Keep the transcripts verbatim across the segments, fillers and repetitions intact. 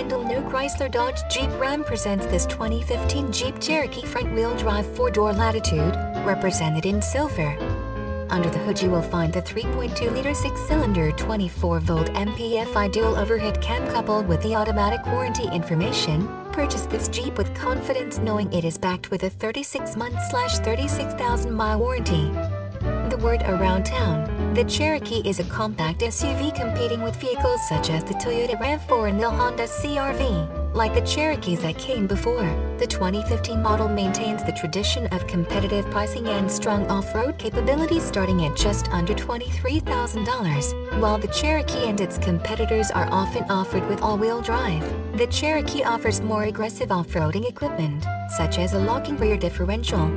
Randall Noe Chrysler Dodge Jeep Ram presents this twenty fifteen Jeep Cherokee front-wheel drive four-door Latitude, represented in silver. Under the hood you will find the three point two liter six-cylinder twenty-four volt M P F I dual overhead cam coupled with the automatic warranty information. Purchase this Jeep with confidence knowing it is backed with a thirty-six month slash thirty-six thousand mile warranty. The word around town, the Cherokee is a compact S U V competing with vehicles such as the Toyota RAV four and the Honda C R V. Like the Cherokees that came before, the twenty fifteen model maintains the tradition of competitive pricing and strong off-road capabilities starting at just under twenty-three thousand dollars. While the Cherokee and its competitors are often offered with all-wheel drive, the Cherokee offers more aggressive off-roading equipment, such as a locking rear differential.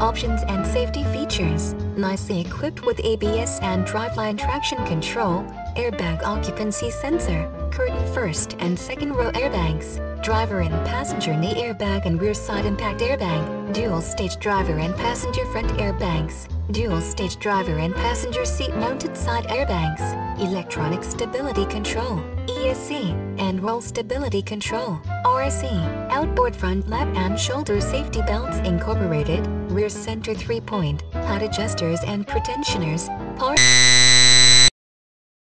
Options and safety features, nicely equipped with A B S and driveline traction control, airbag occupancy sensor, curtain first and second row airbags, driver and passenger knee airbag and rear side impact airbag, dual stage driver and passenger front airbags, dual stage driver and passenger seat mounted side airbags, electronic stability control, E S C, and roll stability control, R S C, outboard front lap and shoulder safety belts incorporated, rear center three-point, pad adjusters and pretensioners, power